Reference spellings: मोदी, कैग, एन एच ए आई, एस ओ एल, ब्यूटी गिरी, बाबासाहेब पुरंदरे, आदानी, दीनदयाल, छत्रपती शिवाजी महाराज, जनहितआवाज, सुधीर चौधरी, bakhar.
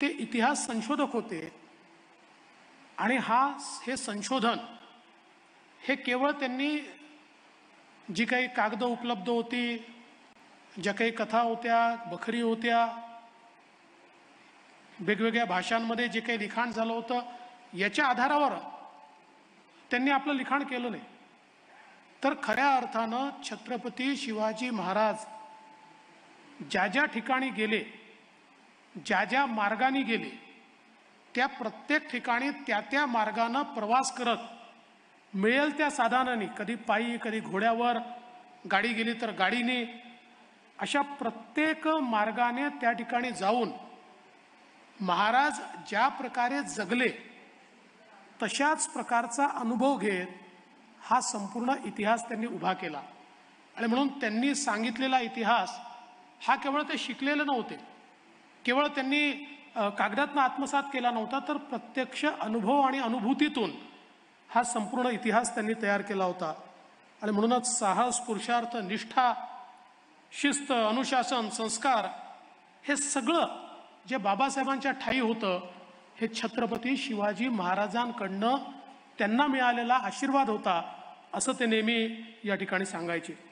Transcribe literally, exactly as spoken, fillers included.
ते इतिहास संशोधक होते आणि हा हे संशोधन हे केवळ त्यांनी जी काही कागद उपलब्ध होती, ज्या काही कथा होत्या, बखरी होत्या, वेगवेगळ्या भाषांमध्ये जे काही लिखाण झालं होतं याच्या आधारावर त्यांनी आपलं लिखाण केलं नाही। तर खऱ्या अर्थानं छत्रपती शिवाजी महाराज ज्या ज्या ठिकाणी गेले, ज्या ज्या मार्गाने गेले, त्या प्रत्येक ठिकाणी त्या त्या मार्गाने प्रवास करत मिळेल त्या साधनाने, कधी पायी, कधी घोड्यावर, गाडी गेली तर गाडीने, अशा प्रत्येक मार्गाने त्या ठिकाणी जाऊन महाराज ज्या प्रकारे जगले तशाच प्रकारचा अनुभव घेत हा संपूर्ण इतिहास त्यांनी उभा केला। आणि म्हणून त्यांनी सांगितलेला इतिहास हा केवळ ते शिकलेले नव्हते, केवळ त्यांनी कागदातून आत्मसात केला नव्हता, तर प्रत्यक्ष अनुभव आणि अनुभूतीतून हा संपूर्ण इतिहास त्यांनी तयार केला होता। आणि म्हणूनच साहस, पुरुषार्थ, निष्ठा, शिस्त, अनुशासन, संस्कार हे सगळं जे बाबासाहेबांच्या ठाई होतं हे छत्रपती शिवाजी महाराजांकडून त्यांना मिळालेला आशीर्वाद होता असं ते नेहमी या ठिकाणी सांगायचे।